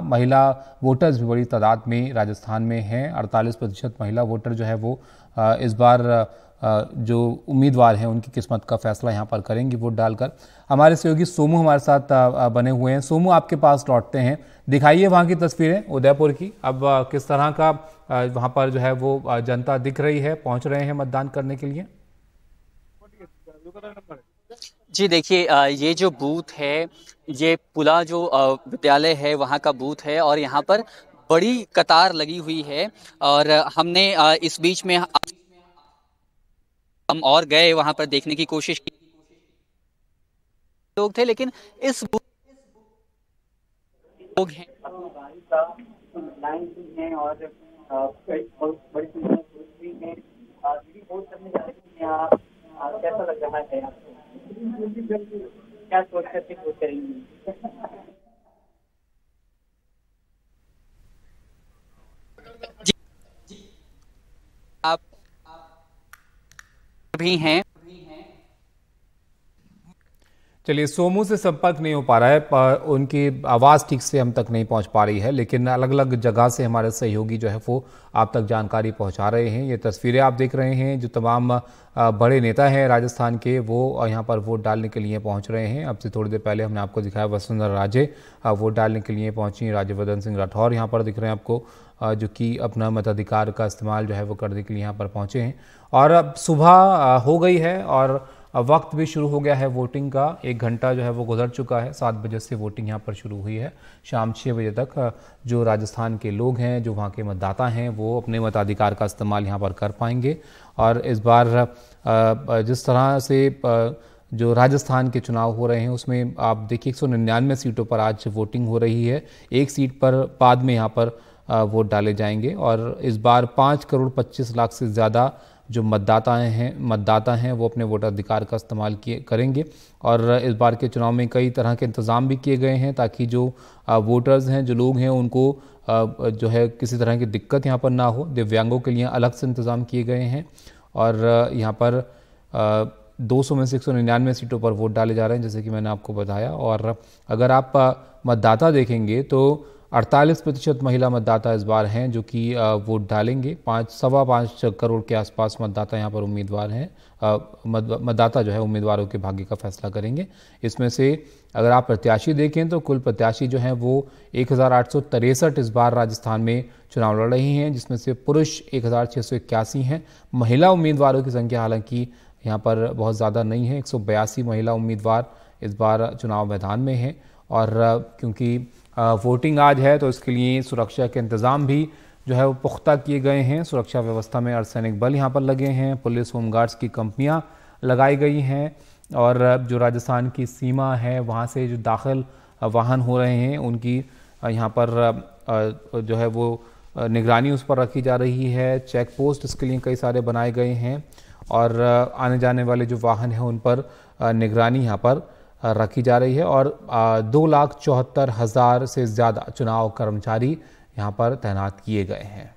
महिला वोटर्स भी बड़ी तादाद में राजस्थान में हैं। 48% महिला वोटर जो है वो इस बार जो उम्मीदवार हैं उनकी किस्मत का फैसला यहाँ पर करेंगी वोट डालकर। हमारे सहयोगी सोमू हमारे साथ बने हुए हैं। सोमू, आपके पास लौटते हैं, दिखाइए वहाँ की तस्वीरें उदयपुर की। अब किस तरह का वहाँ पर जो है वो जनता दिख रही है, पहुँच रहे हैं मतदान करने के लिए? जी देखिए, ये जो बूथ है ये पुला जो विद्यालय है वहाँ का बूथ है और यहाँ पर बड़ी कतार लगी हुई है। और हमने इस बीच में हम और गए वहाँ पर देखने की कोशिश की, लोग थे, लेकिन इस लोग हैं और बड़ी कैसा लग रहा है आपको? क्या सोच करके वो करेंगे? आप भी हैं। चलिए, सोमू से संपर्क नहीं हो पा रहा है, उनकी आवाज़ ठीक से हम तक नहीं पहुंच पा रही है, लेकिन अलग अलग जगह से हमारे सहयोगी जो है वो आप तक जानकारी पहुंचा रहे हैं। ये तस्वीरें आप देख रहे हैं, जो तमाम बड़े नेता हैं राजस्थान के वो यहाँ पर वोट डालने के लिए पहुंच रहे हैं। अब से थोड़ी देर पहले हमने आपको दिखाया वसुंधरा राजे वोट डालने के लिए पहुँची, राज्यवर्धन सिंह राठौर यहाँ पर दिख रहे हैं आपको, जो कि अपना मताधिकार का इस्तेमाल जो है वो करने के लिए यहाँ पर पहुँचे हैं। और अब सुबह हो गई है और वक्त भी शुरू हो गया है वोटिंग का। 1 घंटा जो है वो गुजर चुका है, 7 बजे से वोटिंग यहाँ पर शुरू हुई है। शाम 6 बजे तक जो राजस्थान के लोग हैं, जो वहाँ के मतदाता हैं, वो अपने मताधिकार का इस्तेमाल यहाँ पर कर पाएंगे। और इस बार जिस तरह से जो राजस्थान के चुनाव हो रहे हैं उसमें आप देखिए 199 सीटों पर आज वोटिंग हो रही है। 1 सीट पर बाद में यहाँ पर वोट डाले जाएंगे। और इस बार 5,25,00,000 से ज़्यादा जो मतदाता हैं वो अपने वोटाधिकार का इस्तेमाल करेंगे। और इस बार के चुनाव में कई तरह के इंतज़ाम भी किए गए हैं ताकि जो वोटर्स हैं, जो लोग हैं, उनको जो है किसी तरह की दिक्कत यहाँ पर ना हो। दिव्यांगों के लिए अलग से इंतज़ाम किए गए हैं और यहाँ पर 200 में से 199 सीटों पर वोट डाले जा रहे हैं, जैसे कि मैंने आपको बताया। और अगर आप मतदाता देखेंगे तो 48% महिला मतदाता इस बार हैं जो कि वोट डालेंगे। 5,25,00,000 के आसपास मतदाता यहाँ पर उम्मीदवार हैं, मतदाता जो है उम्मीदवारों के भाग्य का फैसला करेंगे। इसमें से अगर आप प्रत्याशी देखें तो कुल प्रत्याशी जो हैं वो 1,863 इस बार राजस्थान में चुनाव लड़ रही हैं, जिसमें से पुरुष 1,681 हैं। महिला उम्मीदवारों की संख्या हालांकि यहाँ पर बहुत ज़्यादा नहीं है, 182 महिला उम्मीदवार इस बार चुनाव मैदान में हैं। और क्योंकि वोटिंग आज है तो इसके लिए सुरक्षा के इंतज़ाम भी जो है वो पुख्ता किए गए हैं। सुरक्षा व्यवस्था में अर्धसैनिक बल यहाँ पर लगे हैं, पुलिस होमगार्ड्स की कंपनियाँ लगाई गई हैं। और जो राजस्थान की सीमा है वहाँ से जो दाखिल वाहन हो रहे हैं उनकी यहाँ पर जो है वो निगरानी उस पर रखी जा रही है। चेक पोस्ट इसके लिए कई सारे बनाए गए हैं और आने जाने वाले जो वाहन हैं उन पर निगरानी यहाँ पर रखी जा रही है। और 2,74,000 से ज़्यादा चुनाव कर्मचारी यहाँ पर तैनात किए गए हैं।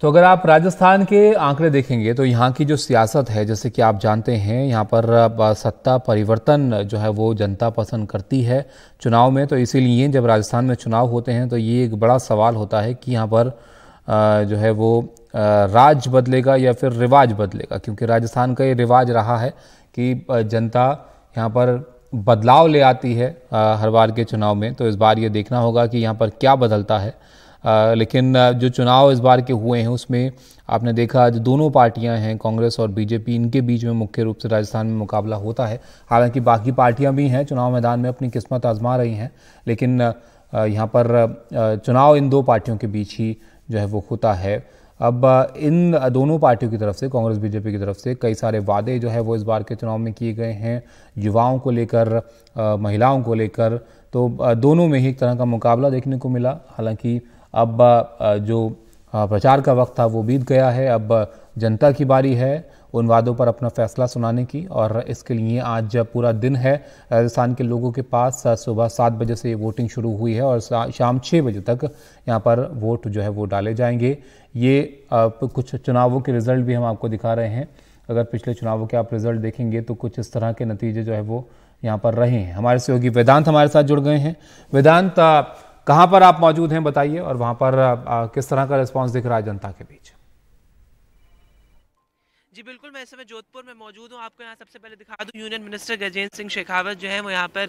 तो अगर आप राजस्थान के आंकड़े देखेंगे तो यहाँ की जो सियासत है, जैसे कि आप जानते हैं, यहाँ पर सत्ता परिवर्तन जो है वो जनता पसंद करती है चुनाव में। तो इसीलिए जब राजस्थान में चुनाव होते हैं तो ये एक बड़ा सवाल होता है कि यहाँ पर जो है वो राज बदलेगा या फिर रिवाज बदलेगा, क्योंकि राजस्थान का ये रिवाज रहा है कि जनता यहाँ पर बदलाव ले आती है हर बार के चुनाव में। तो इस बार ये देखना होगा कि यहाँ पर क्या बदलता है। लेकिन जो चुनाव इस बार के हुए हैं उसमें आपने देखा जो दोनों पार्टियां हैं, कांग्रेस और बीजेपी, इनके बीच में मुख्य रूप से राजस्थान में मुकाबला होता है। हालांकि बाकी पार्टियां भी हैं चुनाव मैदान में, अपनी किस्मत आजमा रही हैं, लेकिन यहाँ पर चुनाव इन दो पार्टियों के बीच ही जो है वो होता है। अब इन दोनों पार्टियों की तरफ से, कांग्रेस बीजेपी की तरफ से, कई सारे वादे जो है वो इस बार के चुनाव में किए गए हैं, युवाओं को लेकर, महिलाओं को लेकर। तो दोनों में ही एक तरह का मुकाबला देखने को मिला। हालांकि अब जो प्रचार का वक्त था वो बीत गया है, अब जनता की बारी है उन वादों पर अपना फैसला सुनाने की। और इसके लिए आज पूरा दिन है राजस्थान के लोगों के पास। सुबह 7 बजे से वोटिंग शुरू हुई है और शाम 6 बजे तक यहाँ पर वोट जो है वो डाले जाएंगे। ये कुछ चुनावों के रिज़ल्ट भी हम आपको दिखा रहे हैं। अगर पिछले चुनावों के आप रिजल्ट देखेंगे तो कुछ इस तरह के नतीजे जो है वो यहाँ पर रहे हैं। हमारे सहयोगी वेदांत हमारे साथ जुड़ गए हैं। वेदांत, कहाँ पर आप मौजूद हैं बताइए, और वहाँ पर किस तरह का रिस्पॉन्स दिख रहा है जनता के बीच? जी बिल्कुल, मैं इस समय जोधपुर में मौजूद हूँ। आपको यहाँ सबसे पहले दिखा दूँ, यूनियन मिनिस्टर गजेंद्र सिंह शेखावत जो है वो यहाँ पर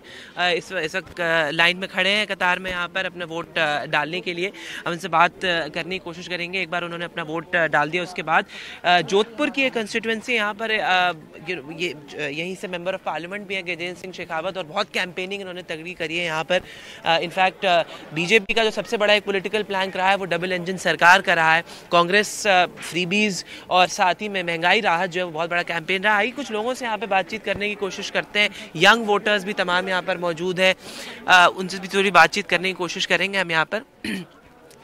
इस वक्त लाइन में खड़े हैं, कतार में यहाँ पर अपना वोट डालने के लिए। हम उनसे बात करने की कोशिश करेंगे। एक बार उन्होंने अपना वोट डाल दिया, उसके बाद जोधपुर की एक कंस्टिट्यूंसी यहाँ पर यहीं से मेंबर ऑफ पार्लियामेंट भी हैं गजेंद्र सिंह शेखावत, और बहुत कैंपेनिंग इन्होंने तगड़ी करी है यहाँ पर। इनफैक्ट बीजेपी का जो सबसे बड़ा एक पोलिटिकल प्लान रहा है वो डबल इंजन सरकार का रहा है। कांग्रेस फ्रीबीज और साथ ही में महंगाई राहत जो है वो बहुत बड़ा कैंपेन रहा है। कुछ लोगों से यहाँ पे बातचीत करने की कोशिश करते हैं, यंग वोटर्स भी तमाम यहाँ पर मौजूद हैं, उनसे भी थोड़ी बातचीत करने की कोशिश करेंगे हम यहाँ पर।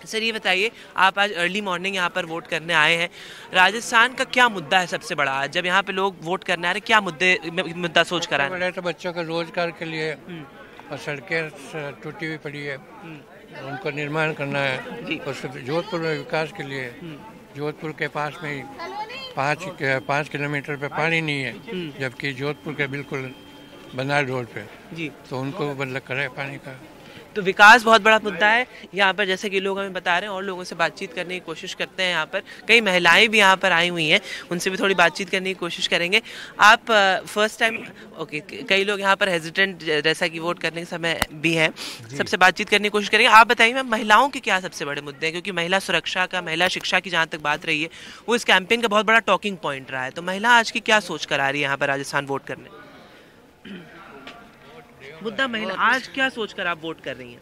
सर ये बताइए, आप आज अर्ली मॉर्निंग यहाँ पर वोट करने आए हैं, राजस्थान का क्या मुद्दा है सबसे बड़ा आज जब यहाँ पे लोग वोट करने आ रहे हैं, क्या मुद्दा सोच कर आए? तो बच्चों के रोजगार के लिए, और सड़कें टूटी हुई पड़ी है उनको निर्माण करना है, और जोधपुर में विकास के लिए, जोधपुर के पास में 5 किलोमीटर पे पानी नहीं है, जबकि जोधपुर के बिल्कुल बनार रोड पे जी, तो उनको बदला करे पानी का। तो विकास बहुत बड़ा मुद्दा है यहाँ पर, जैसे कि लोग हमें बता रहे हैं, और लोगों से बातचीत करने की कोशिश करते हैं। यहाँ पर कई महिलाएं भी यहाँ पर आई हुई हैं, उनसे भी थोड़ी बातचीत करने की कोशिश करेंगे। आप फर्स्ट टाइम, ओके, कई लोग यहाँ पर हेजिटेंट जैसा कि वोट करने के समय भी हैं, सबसे बातचीत करने की कोशिश करेंगे। आप बताइए मैम, महिलाओं के क्या सबसे बड़े मुद्दे हैं, क्योंकि महिला सुरक्षा का, महिला शिक्षा की जहाँ तक बात रही है वो इस कैंपेन का बहुत बड़ा टॉकिंग पॉइंट रहा है, तो महिला आज की क्या सोच कर आ रही है यहाँ पर राजस्थान वोट करने? मुद्दा महिला, आज क्या सोचकर आप वोट कर रही हैं?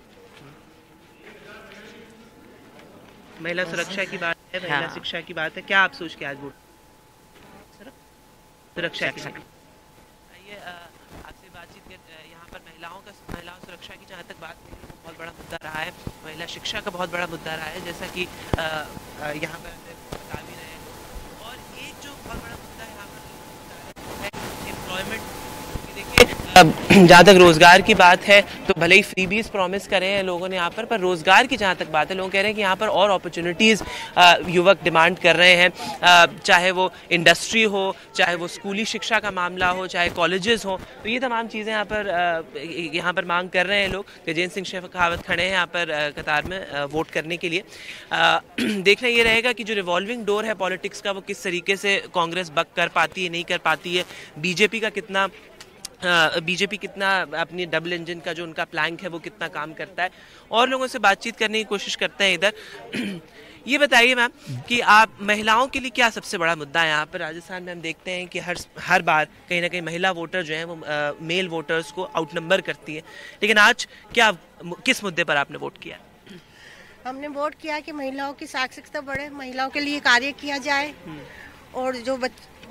महिला सुरक्षा की बात है, महिला शिक्षा की बात है, क्या आप सोच के आज वोट? सुरक्षा की आपसे बातचीत यहाँ पर महिलाओं सुरक्षा की जहाँ तक बात बहुत बड़ा मुद्दा रहा है, महिला शिक्षा का बहुत बड़ा मुद्दा रहा है, जैसा कि यहाँ पर बता भी रहे हैं। और एक जो बहुत बड़ा मुद्दा यहाँ पर एम्प्लॉयमेंट, जहाँ तक रोजगार की बात है तो भले ही फ्रीबीज प्रॉमिस करे हैं लोगों ने यहाँ पर रोजगार की जहाँ तक बात है, लोग कह रहे हैं कि यहाँ पर और अपॉर्चुनिटीज़ युवक डिमांड कर रहे हैं, चाहे वो इंडस्ट्री हो, चाहे वो स्कूली शिक्षा का मामला हो, चाहे कॉलेजेस हो, तो ये तमाम चीज़ें यहाँ पर मांग कर रहे हैं लोग। गजेंद्र सिंह शेखावत खड़े हैं यहाँ पर कतार में वोट करने के लिए। देखना ये रहेगा कि जो रिवॉल्विंग डोर है पॉलिटिक्स का, वो किस तरीके से कांग्रेस बक कर पाती है, नहीं कर पाती है, बीजेपी कितना अपनी डबल इंजन का जो उनका प्लैंक है वो कितना काम करता है, और लोगों से बातचीत करने की कोशिश करते हैं इधर। ये बताइए मैम कि आप महिलाओं के लिए क्या सबसे बड़ा मुद्दा है यहाँ पर राजस्थान में? हम देखते हैं कि हर बार कहीं ना कहीं महिला वोटर जो है वो मेल वोटर्स को आउट नंबर करती है, लेकिन आज क्या, किस मुद्दे पर आपने वोट किया? हमने वोट किया कि महिलाओं की साक्षरता बढ़े, महिलाओं के लिए कार्य किया जाए, और जो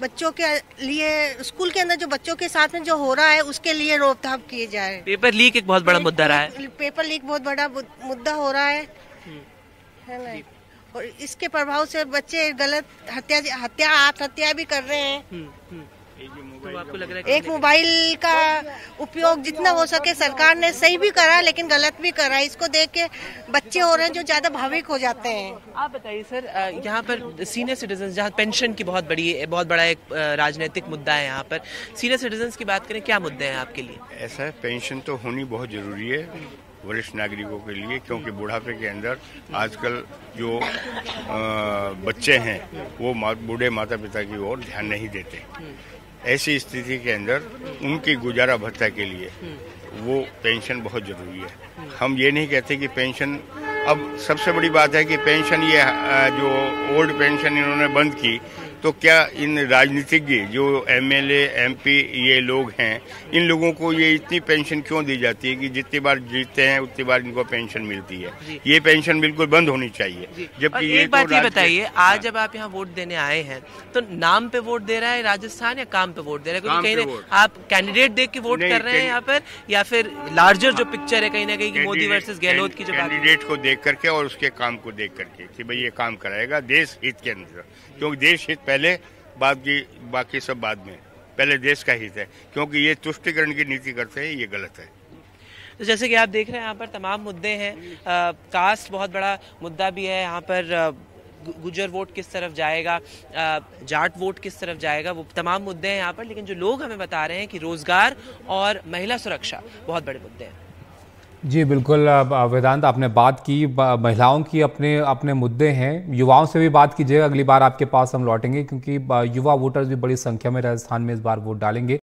बच्चों के लिए स्कूल के अंदर जो बच्चों के साथ में जो हो रहा है उसके लिए रोकथाम किए जाए। पेपर लीक एक बहुत बड़ा मुद्दा रहा है, पेपर लीक बहुत बड़ा मुद्दा हो रहा है ना? और इसके प्रभाव से बच्चे गलत आत्महत्या भी कर रहे हैं। तो आपको लग रहा है एक मोबाइल का उपयोग जितना हो सके, सरकार ने सही भी करा लेकिन गलत भी करा, इसको देख के बच्चे हो रहे हैं जो ज्यादा भावुक हो जाते हैं। आप बताइए सर, यहाँ पर सीनियर सिटीजन, जहाँ पेंशन की बहुत बड़ा एक राजनीतिक मुद्दा है, यहाँ पर सीनियर सिटीजन की बात करें, क्या मुद्दे हैं आपके लिए? ऐसा है, पेंशन तो होनी बहुत जरूरी है वरिष्ठ नागरिकों के लिए, क्योंकि बुढ़ापे के अंदर आजकल जो बच्चे हैं वो बूढ़े माता पिता की ओर ध्यान नहीं देते। ऐसी स्थिति के अंदर उनकी गुजारा भत्ता के लिए वो पेंशन बहुत जरूरी है। हम ये नहीं कहते कि पेंशन, अब सबसे बड़ी बात है कि पेंशन, ये जो ओल्ड पेंशन इन्होंने बंद की, तो क्या इन राजनीतिज्ञ जो एमएलए एमपी ये लोग हैं, इन लोगों को ये इतनी पेंशन क्यों दी जाती है कि जितनी बार जीतते हैं उतनी बार इनको पेंशन मिलती है? ये पेंशन बिल्कुल बंद होनी चाहिए। जबकि ये बात तो बताइए, आज जब आप यहाँ वोट देने आए हैं तो नाम पे वोट दे रहा है राजस्थान या काम पे वोट दे रहा है? क्योंकि आप कैंडिडेट देख के वोट कर रहे हैं यहाँ पर, या फिर लार्जर जो पिक्चर है कहीं ना कहीं मोदी वर्सेज गहलोत की, जो कैंडिडेट को देख करके और उसके काम को देख करके कि भाई ये काम कराएगा देश हित के अंदर, क्योंकि देश हित पहले, बाकी सब बाद में, पहले देश का हित है, क्योंकि ये तुष्टिकरण की नीति करते हैं, ये गलत है। तो जैसे कि आप देख रहे हैं यहाँ पर तमाम मुद्दे हैं, कास्ट बहुत बड़ा मुद्दा भी है यहाँ पर, गुजर वोट किस तरफ जाएगा, जाट वोट किस तरफ जाएगा, वो तमाम मुद्दे हैं यहाँ पर। लेकिन जो लोग हमें बता रहे हैं कि रोज़गार और महिला सुरक्षा बहुत बड़े मुद्दे हैं। जी बिल्कुल वेदांत, आपने बात की, महिलाओं की अपने अपने मुद्दे हैं। युवाओं से भी बात कीजिएगा, अगली बार आपके पास हम लौटेंगे क्योंकि युवा वोटर्स भी बड़ी संख्या में राजस्थान में इस बार वोट डालेंगे।